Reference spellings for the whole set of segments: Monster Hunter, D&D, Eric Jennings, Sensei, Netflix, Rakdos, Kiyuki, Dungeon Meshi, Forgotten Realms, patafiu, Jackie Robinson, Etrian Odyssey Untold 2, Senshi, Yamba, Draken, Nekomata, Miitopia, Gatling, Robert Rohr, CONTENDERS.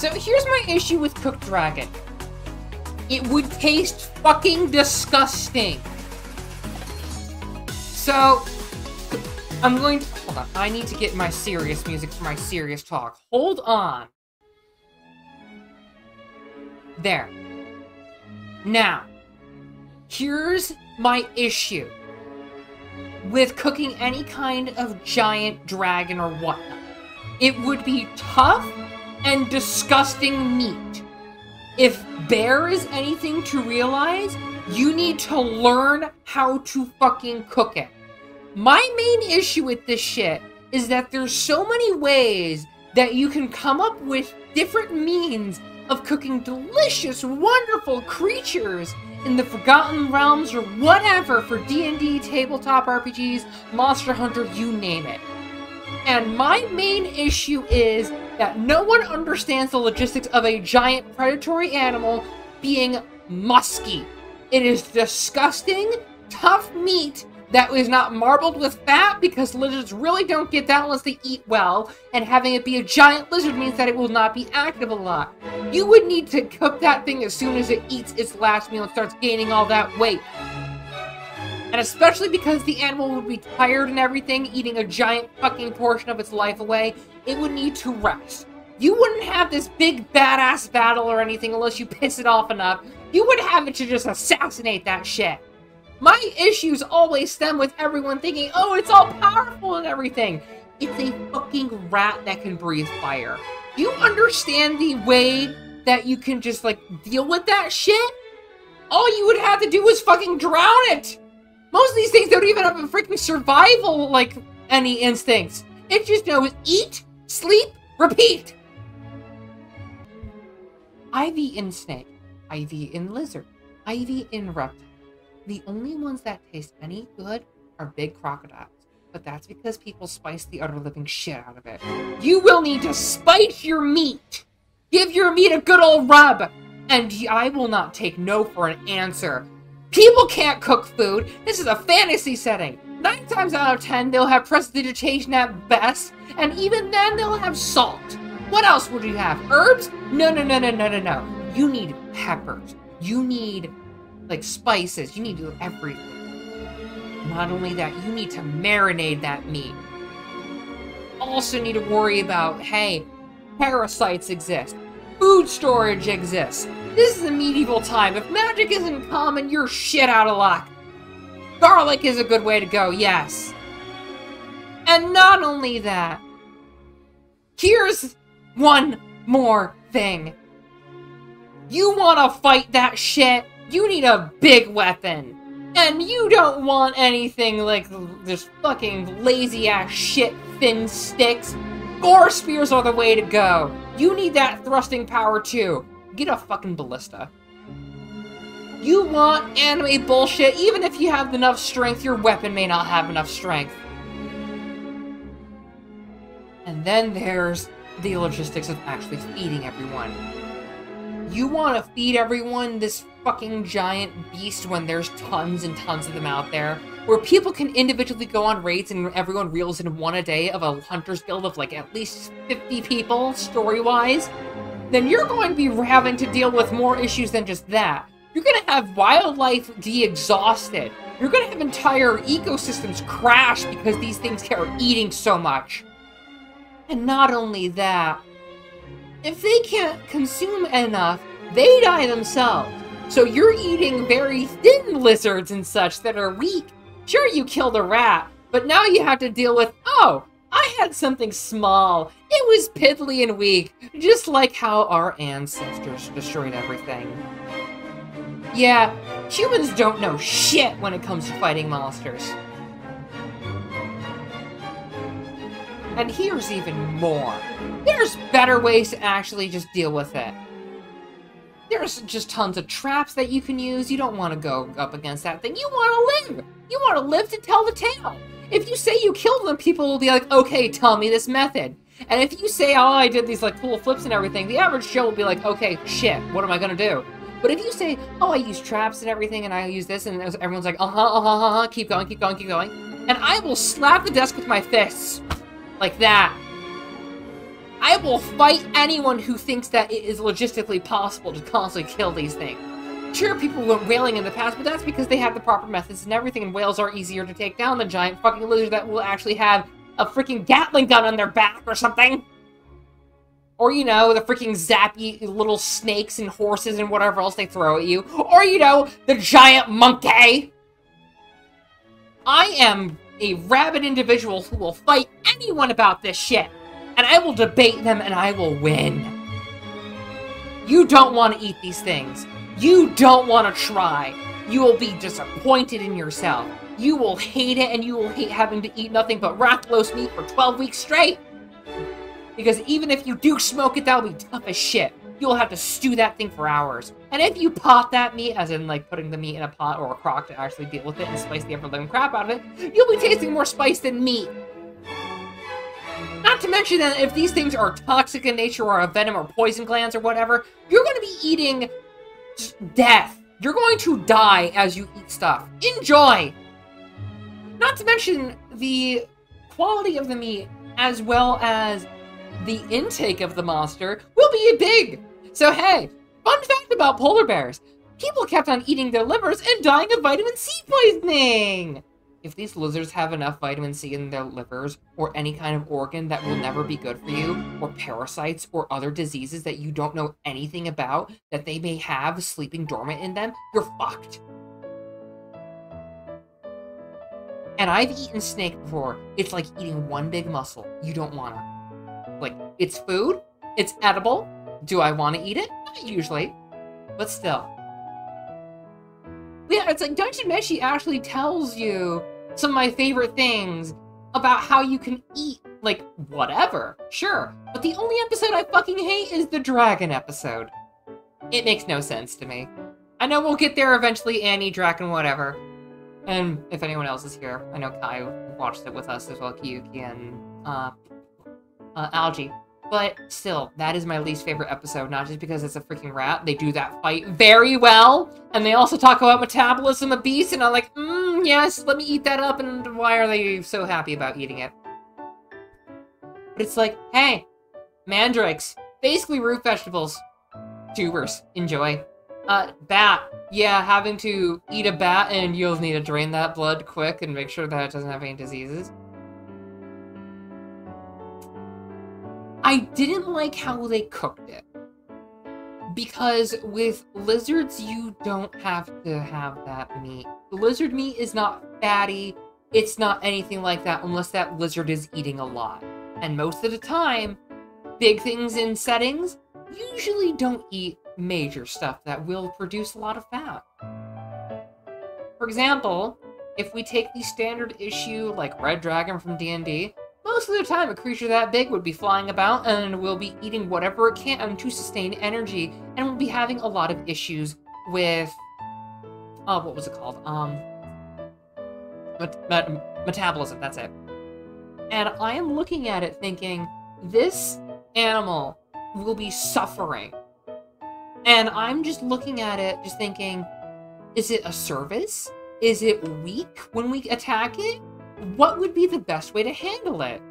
So here's my issue with cooked dragon. It would taste fucking disgusting. So, I'm going to... Hold on, I need to get my serious music for my serious talk. Hold on. There. Now, here's my issue with cooking any kind of giant dragon or whatnot. It would be tough and disgusting meat. If bear is anything to realize, you need to learn how to fucking cook it. My main issue with this shit is that there's so many ways that you can come up with different means of cooking delicious, wonderful creatures in the Forgotten Realms or whatever for D&D, tabletop RPGs, Monster Hunter, you name it. And my main issue is that no one understands the logistics of a giant predatory animal being musky. It is disgusting, tough meat that is not marbled with fat because lizards really don't get that unless they eat well, and having it be a giant lizard means that it will not be active a lot. You would need to cook that thing as soon as it eats its last meal and starts gaining all that weight. And especially because the animal would be tired and everything, eating a giant fucking portion of its life away, it would need to rest. You wouldn't have this big badass battle or anything unless you piss it off enough. You would have it to just assassinate that shit. My issues always stem with everyone thinking, oh, it's all powerful and everything. It's a fucking rat that can breathe fire. Do you understand the way that you can just, like, deal with that shit? All you would have to do is fucking drown it. Most of these things don't even have a freaking survival, like, any instincts. It just knows eat, sleep, repeat. I've eaten snake. I've eaten lizard. I've eaten reptile. The only ones that taste any good are big crocodiles. But that's because people spice the utter living shit out of it. You will need to spice your meat. Give your meat a good old rub. And I will not take no for an answer. People can't cook food. This is a fantasy setting. 9 times out of 10, they'll have prestidigitation at best, and even then, they'll have salt. What else would you have? Herbs? No. You need peppers. You need, like, spices. You need to do everything. Not only that, you need to marinate that meat. Also need to worry about, hey, parasites exist. Food storage exists. This is a medieval time. If magic isn't common, you're shit out of luck. Garlic is a good way to go, yes. And not only that, here's one more thing. You want to fight that shit, you need a big weapon. And you don't want anything like this fucking lazy-ass shit thin sticks. Gore spears are the way to go. You need that thrusting power, too. Get a fucking ballista. You want anime bullshit. Even if you have enough strength, your weapon may not have enough strength. And then there's the logistics of actually feeding everyone. You want to feed everyone this fucking giant beast when there's tons and tons of them out there, where people can individually go on raids and everyone reels in one a day of a hunter's guild of like at least 50 people, story-wise. Then you're going to be having to deal with more issues than just that. You're going to have wildlife de-exhausted. You're going to have entire ecosystems crash because these things are eating so much. And not only that, if they can't consume enough, they die themselves. So you're eating very thin lizards and such that are weak. Sure, you killed a rat, but now you have to deal with, oh, I had something small. It was piddly and weak, just like how our ancestors destroyed everything. Yeah, humans don't know shit when it comes to fighting monsters. And here's even more. There's better ways to actually just deal with it. There's just tons of traps that you can use. You don't want to go up against that thing. You want to live. You want to live to tell the tale. If you say you killed them, people will be like, okay, tell me this method. And if you say, oh, I did these, like, cool flips and everything, the average Joe will be like, okay, shit, what am I going to do? But if you say, oh, I use traps and everything, and I use this, and everyone's like, keep going. And I will slap the desk with my fists. Like that. I will fight anyone who thinks that it is logistically possible to constantly kill these things. Sure, people went whaling in the past, but that's because they have the proper methods and everything, and whales are easier to take down than giant fucking lizards that will actually have a freaking Gatling gun on their back or something. Or, you know, the freaking zappy little snakes and horses and whatever else they throw at you. Or, you know, the giant monkey. I am a rabid individual who will fight anyone about this shit. And I will debate them and I will win. You don't want to eat these things. You don't want to try. You will be disappointed in yourself. You will hate it, and you will hate having to eat nothing but Rakdos meat for 12 weeks straight. Because even if you do smoke it, that'll be tough as shit. You'll have to stew that thing for hours. And if you pot that meat, as in like putting the meat in a pot or a crock to actually deal with it and spice the ever-living crap out of it, you'll be tasting more spice than meat. Not to mention that if these things are toxic in nature or a venom or poison glands or whatever, you're going to be eating death. You're going to die as you eat stuff. Enjoy! Not to mention the quality of the meat as well as the intake of the monster will be big. So hey, fun fact about polar bears. People kept on eating their livers and dying of vitamin C poisoning. If these lizards have enough vitamin C in their livers or any kind of organ that will never be good for you, or parasites or other diseases that you don't know anything about that they may have sleeping dormant in them, you're fucked. And I've eaten snake before. It's like eating one big muscle. You don't want to. Like, it's food. It's edible. Do I want to eat it? Not usually. But still. Yeah, it's like Dungeon Meshi actually tells you some of my favorite things about how you can eat, like, whatever. Sure. But the only episode I fucking hate is the dragon episode. It makes no sense to me. I know we'll get there eventually, Annie, Draken, whatever. And if anyone else is here, I know Kai watched it with us as well, Kiyuki and Algae. But still, that is my least favorite episode, not just because it's a freaking rat. They do that fight very well, and they also talk about metabolism of beasts, and I'm like, yes, let me eat that up, and why are they so happy about eating it? But it's like, hey, mandrakes, basically root vegetables. Tubers, enjoy. Bat. Yeah, having to eat a bat and you'll need to drain that blood quick and make sure that it doesn't have any diseases. I didn't like how they cooked it. Because with lizards, you don't have to have that meat. Lizard meat is not fatty. It's not anything like that unless that lizard is eating a lot. And most of the time, big things in settings usually don't eat major stuff that will produce a lot of fat. For example, if we take the standard issue like Red Dragon from D&D, most of the time a creature that big would be flying about and will be eating whatever it can to sustain energy, and will be having a lot of issues with what was it called? Metabolism, that's it. And I am looking at it thinking, this animal will be suffering. And I'm just looking at it, just thinking, is it a service? Is it weak when we attack it? What would be the best way to handle it?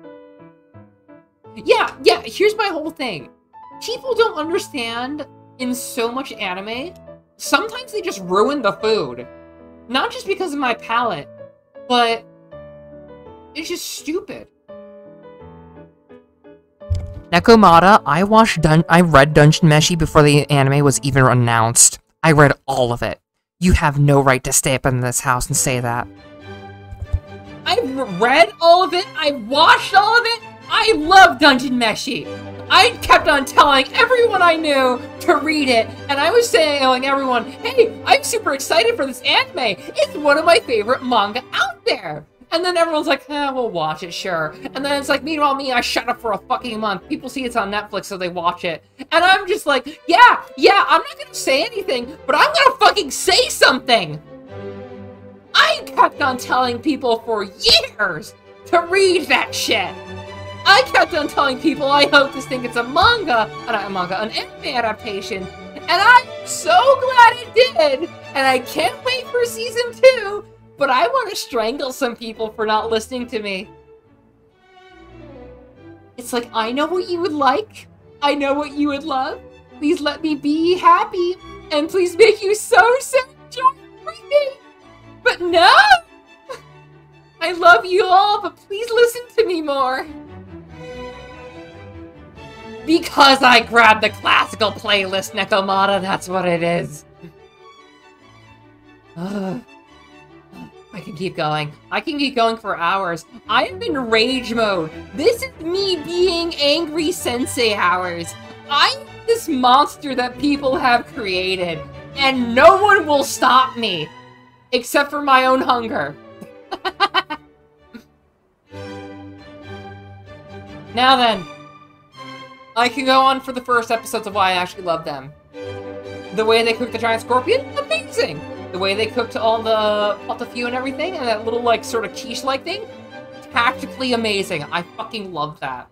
Yeah, here's my whole thing. People don't understand in so much anime, sometimes they just ruin the food. Not just because of my palate, but it's just stupid. Nekomata, I read Dungeon Meshi before the anime was even announced. I read all of it. You have no right to stay up in this house and say that. I've read all of it. I've watched all of it. I love Dungeon Meshi. I kept on telling everyone I knew to read it, and I was telling everyone, hey, I'm super excited for this anime. It's one of my favorite manga out there. And then everyone's like, eh, we'll watch it, sure. And then it's like, meanwhile, me, I shut up for a fucking month. People see it's on Netflix, so they watch it. And I'm just like, yeah, I'm not gonna say anything, but I'm gonna fucking say something! I kept on telling people for years to read that shit! I kept on telling people I hope this thing gets a manga, an anime adaptation, and I'm so glad it did! And I can't wait for season 2! But I want to strangle some people for not listening to me. It's like, I know what you would like. I know what you would love. Please let me be happy. And please make you so sad, joy, everything. But no! I love you all, but please listen to me more. Because I grabbed the classical playlist, Nekomata, that's what it is. Ugh. I can keep going. I can keep going for hours. I am in rage mode. This is me being angry sensei hours. I'm this monster that people have created, and no one will stop me. Except for my own hunger. Now then, I can go on for the first episodes of why I actually love them. The way they cooked the giant scorpion? Amazing! The way they cooked all the patafiu and everything, and that little, like, sort of quiche-like thing? Tactically amazing. I fucking love that.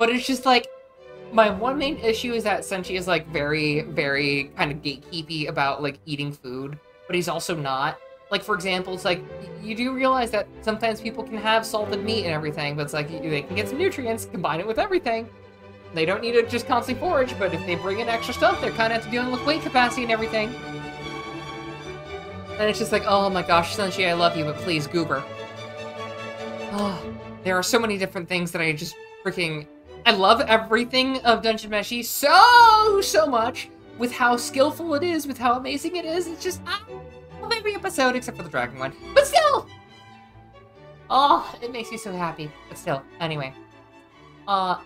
But it's just, like, my one main issue is that Senshi is, like, very, very kind of gatekeepy about, like, eating food. But he's also not. Like, for example, it's like, you do realize that sometimes people can have salted meat and everything, but it's like, they can get some nutrients, combine it with everything. They don't need to just constantly forage, but if they bring in extra stuff, they're kind of dealing with weight capacity and everything. And it's just like, oh my gosh, Senshi, I love you, but please, goober. Oh, there are so many different things that I just freaking... I love everything of Dungeon Meshi so much, with how skillful it is, with how amazing it is. It's just... every episode except for the dragon one, but still, oh, it makes me so happy. But still, anyway, long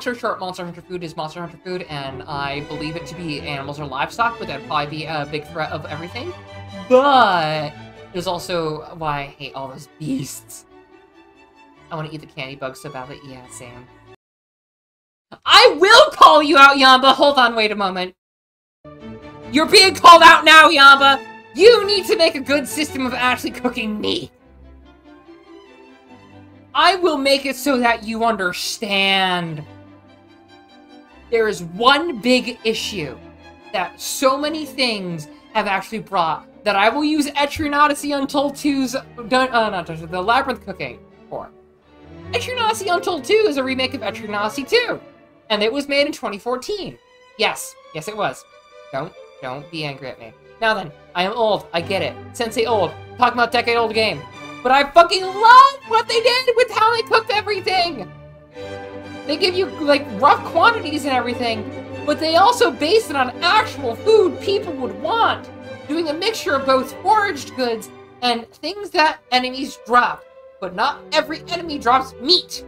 story short, Monster Hunter food is Monster Hunter food, and I believe it to be animals or livestock, but that'd probably be a big threat of everything. But there's also why I hate all those beasts. I want to eat the candy bug so badly. Yeah, Sam, I will call you out, Yamba. Hold on, wait a moment. You're being called out now, Yamba. You need to make a good system of actually cooking meat. I will make it so that you understand. There is one big issue that so many things have actually brought that I will use Etrian Odyssey Untold 2's... the Labyrinth cooking for. Etrian Odyssey Untold 2 is a remake of Etrian Odyssey 2. And it was made in 2014. Yes. Yes, it was. Don't be angry at me. Now then, I am old, I get it. Sensei old, talking about decade-old game. But I fucking love what they did with how they cooked everything! They give you, like, rough quantities and everything, but they also base it on actual food people would want, doing a mixture of both foraged goods and things that enemies drop. But not every enemy drops meat.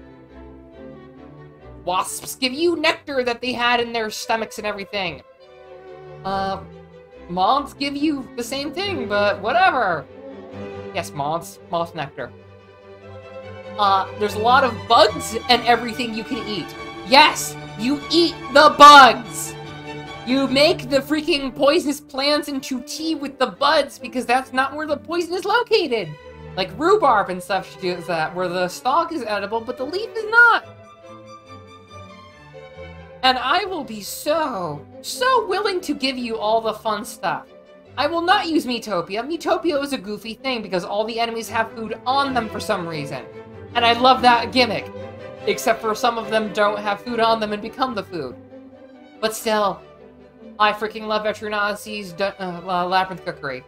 Wasps give you nectar that they had in their stomachs and everything. Moths give you the same thing, but whatever. Yes, moths. Moth nectar. There's a lot of bugs and everything you can eat. Yes, you eat the bugs! You make the freaking poisonous plants into tea with the buds, because that's not where the poison is located. Like rhubarb and stuff does that, where the stalk is edible, but the leaf is not. And I will be so willing to give you all the fun stuff. I will not use Miitopia. Miitopia is a goofy thing because all the enemies have food on them for some reason. And I love that gimmick. Except for some of them don't have food on them and become the food. But still, I freaking love Etrian Odyssey's Labyrinth Cookery.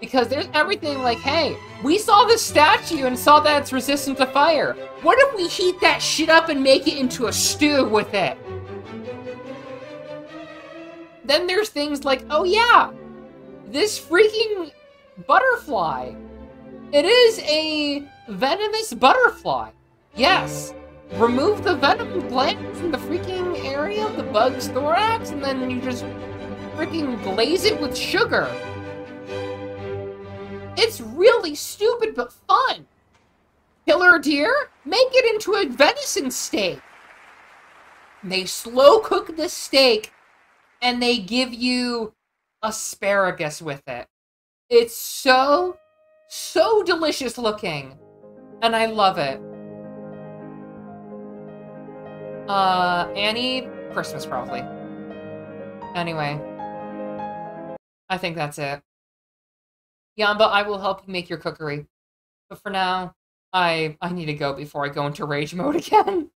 Because there's everything like, hey, we saw this statue and saw that it's resistant to fire. What if we heat that shit up and make it into a stew with it? Then there's things like, oh yeah, this freaking butterfly. It is a venomous butterfly. Yes. Remove the venom gland from the freaking area of the bug's thorax, and then you just freaking glaze it with sugar. It's really stupid, but fun. Killer deer? Make it into a venison steak. They slow cook the steak, and they give you asparagus with it. It's so delicious looking, and I love it. Annie, Christmas probably. Anyway, I think that's it. Yamba, I will help you make your cookery. But for now, I need to go before I go into rage mode again.